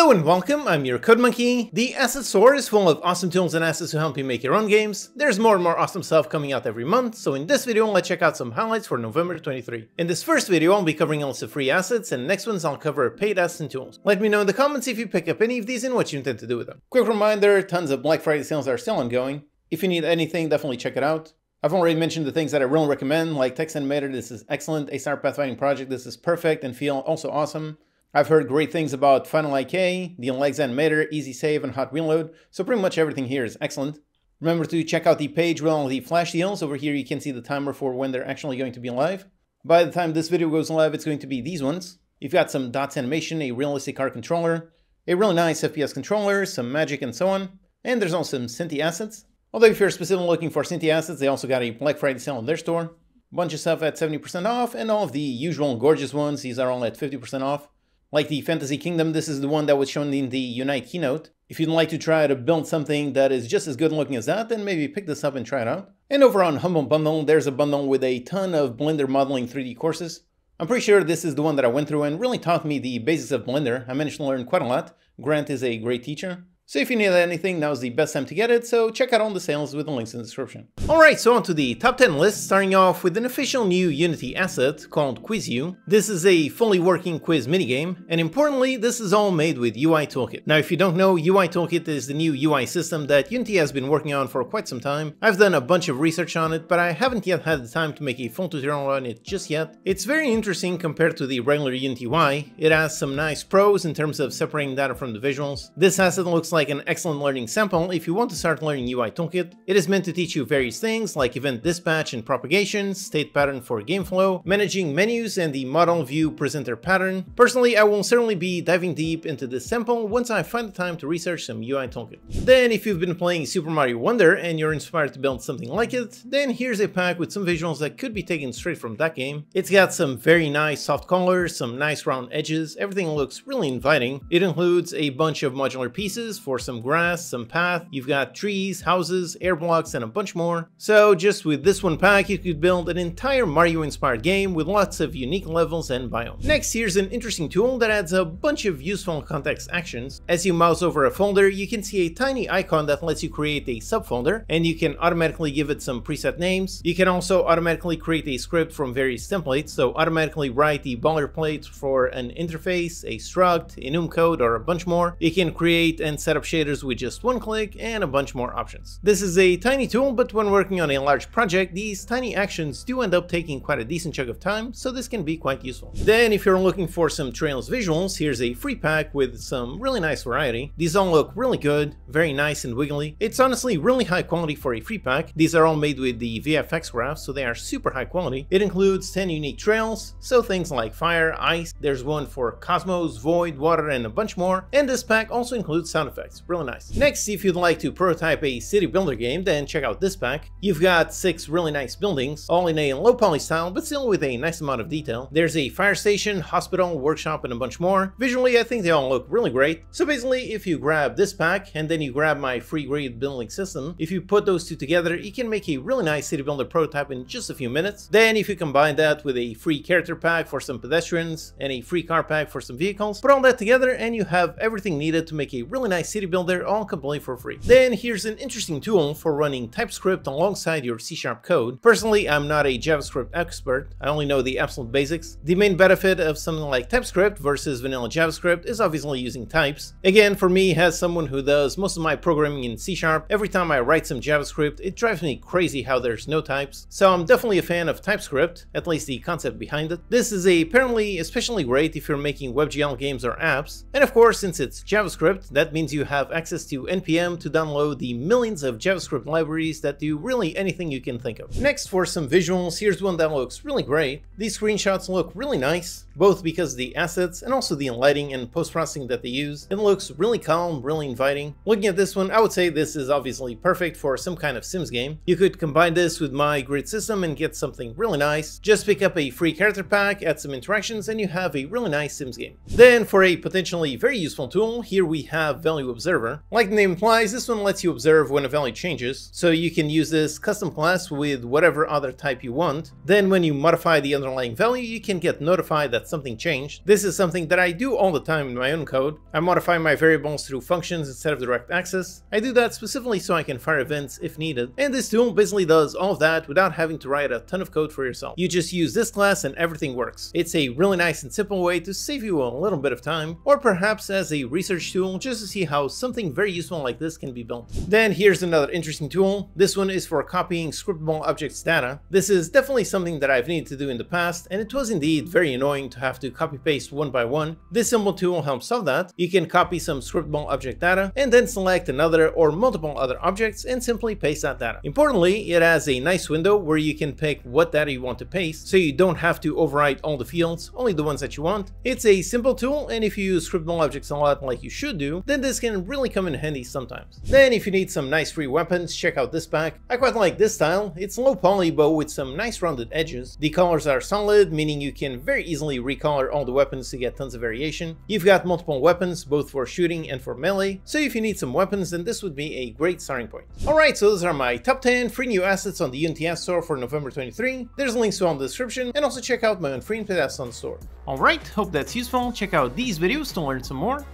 Hello and welcome, I'm your Code Monkey. The asset store is full of awesome tools and assets to help you make your own games. There's more and more awesome stuff coming out every month, so in this video let's check out some highlights for November 23. In this first video I'll be covering all the free assets, and next ones I'll cover paid assets and tools. Let me know in the comments if you pick up any of these and what you intend to do with them. Quick reminder, tons of Black Friday sales are still ongoing. If you need anything, definitely check it out. I've already mentioned the things that I really recommend, like Text Animator, this is excellent, A# Pathfinding Project, this is perfect, and Feel, also awesome. I've heard great things about Final IK, the Legs Animator, Easy Save, and Hot Reload, so pretty much everything here is excellent. Remember to check out the page with all the flash deals. Over here you can see the timer for when they're actually going to be live. By the time this video goes live, it's going to be these ones. You've got some dots animation, a realistic car controller, a really nice FPS controller, some magic and so on, and there's also some Synty Assets. Although if you're specifically looking for Synty Assets, they also got a Black Friday sale on their store. Bunch of stuff at 70% off, and all of the usual gorgeous ones, these are all at 50% off. Like the Fantasy Kingdom, this is the one that was shown in the Unite keynote. If you'd like to try to build something that is just as good looking as that, then maybe pick this up and try it out. And over on Humble Bundle, there's a bundle with a ton of Blender modeling 3D courses. I'm pretty sure this is the one that I went through and really taught me the basics of Blender. I managed to learn quite a lot. Grant is a great teacher. So if you need anything, now's the best time to get it, so check out all the sales with the links in the description. Alright, so on to the top 10 list, starting off with an official new Unity asset called QuizU. This is a fully working quiz minigame, and importantly, this is all made with UI Toolkit. Now if you don't know, UI Toolkit is the new UI system that Unity has been working on for quite some time. I've done a bunch of research on it, but I haven't yet had the time to make a full tutorial on it just yet. It's very interesting compared to the regular Unity UI. It has some nice pros in terms of separating data from the visuals. This asset looks like an excellent learning sample if you want to start learning UI Toolkit. It is meant to teach you various things like event dispatch and propagation, state pattern for game flow, managing menus, and the model view presenter pattern. Personally, I will certainly be diving deep into this sample once I find the time to research some UI Toolkit. Then if you've been playing Super Mario Wonder and you're inspired to build something like it, then here's a pack with some visuals that could be taken straight from that game. It's got some very nice soft colors, some nice round edges, everything looks really inviting. It includes a bunch of modular pieces for some grass, some path, you've got trees, houses, air blocks, and a bunch more. So just with this one pack you could build an entire Mario inspired game with lots of unique levels and biomes. Next, here's an interesting tool that adds a bunch of useful context actions. As you mouse over a folder, you can see a tiny icon that lets you create a subfolder, and you can automatically give it some preset names. You can also automatically create a script from various templates, so automatically write the boilerplate for an interface, a struct, an umcode, or a bunch more. You can create and set up shaders with just one click, and a bunch more options. This is a tiny tool, but when working on a large project, these tiny actions do end up taking quite a decent chunk of time, so this can be quite useful. Then if you're looking for some Trails visuals, here's a free pack with some really nice variety. These all look really good, very nice and wiggly. It's honestly really high quality for a free pack. These are all made with the VFX graph, so they are super high quality. It includes 10 unique trails, so things like fire, ice, there's one for cosmos, void, water, and a bunch more, and this pack also includes sound effects. Really nice. Next, if you'd like to prototype a city builder game, then check out this pack. You've got 6 really nice buildings, all in a low poly style, but still with a nice amount of detail. There's a fire station, hospital, workshop, and a bunch more. Visually, I think they all look really great. So basically, if you grab this pack, and then you grab my free grid building system, if you put those two together, you can make a really nice city builder prototype in just a few minutes. Then if you combine that with a free character pack for some pedestrians, and a free car pack for some vehicles, put all that together, and you have everything needed to make a really nice city builder, all completely for free. Then here's an interesting tool for running TypeScript alongside your C# code. Personally, I'm not a JavaScript expert, I only know the absolute basics. The main benefit of something like TypeScript versus vanilla JavaScript is obviously using types. Again, for me, as someone who does most of my programming in C#, every time I write some JavaScript, it drives me crazy how there's no types. So I'm definitely a fan of TypeScript, at least the concept behind it. This is apparently especially great if you're making WebGL games or apps. And of course, since it's JavaScript, that means you have access to npm to download the millions of JavaScript libraries that do really anything you can think of. Next, for some visuals, here's one that looks really great. These screenshots look really nice, both because of the assets and also the lighting and post-processing that they use. It looks really calm, really inviting. Looking at this one, I would say this is obviously perfect for some kind of Sims game. You could combine this with my grid system and get something really nice. Just pick up a free character pack, add some interactions, and you have a really nice Sims game. Then for a potentially very useful tool, here we have Value Value Observer. Like the name implies, this one lets you observe when a value changes, so you can use this custom class with whatever other type you want. Then when you modify the underlying value, you can get notified that something changed. This is something that I do all the time in my own code. I modify my variables through functions instead of direct access. I do that specifically so I can fire events if needed. And this tool basically does all of that without having to write a ton of code for yourself. You just use this class and everything works. It's a really nice and simple way to save you a little bit of time, or perhaps as a research tool just to see how something very useful like this can be built. Then here's another interesting tool. This one is for copying scriptable objects data. This is definitely something that I've needed to do in the past, and it was indeed very annoying to have to copy paste one by one. This simple tool helps solve that. You can copy some scriptable object data and then select another or multiple other objects and simply paste that data. Importantly, it has a nice window where you can pick what data you want to paste, so you don't have to overwrite all the fields, only the ones that you want. It's a simple tool, and if you use scriptable objects a lot like you should do, then this can really come in handy sometimes. Then if you need some nice free weapons, check out this pack. I quite like this style. It's low poly but with some nice rounded edges. The colors are solid, meaning you can very easily recolor all the weapons to get tons of variation. You've got multiple weapons, both for shooting and for melee, so if you need some weapons, then this would be a great starting point. Alright, so those are my top 10 free new assets on the Unity App Store for November 23. There's links to all in the description, and also check out my own free Unity App Store on the store. Alright, hope that's useful. Check out these videos to learn some more.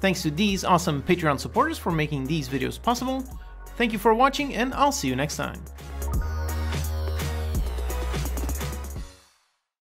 Thanks to these awesome Patreon supporters for making these videos possible. Thank you for watching, and I'll see you next time.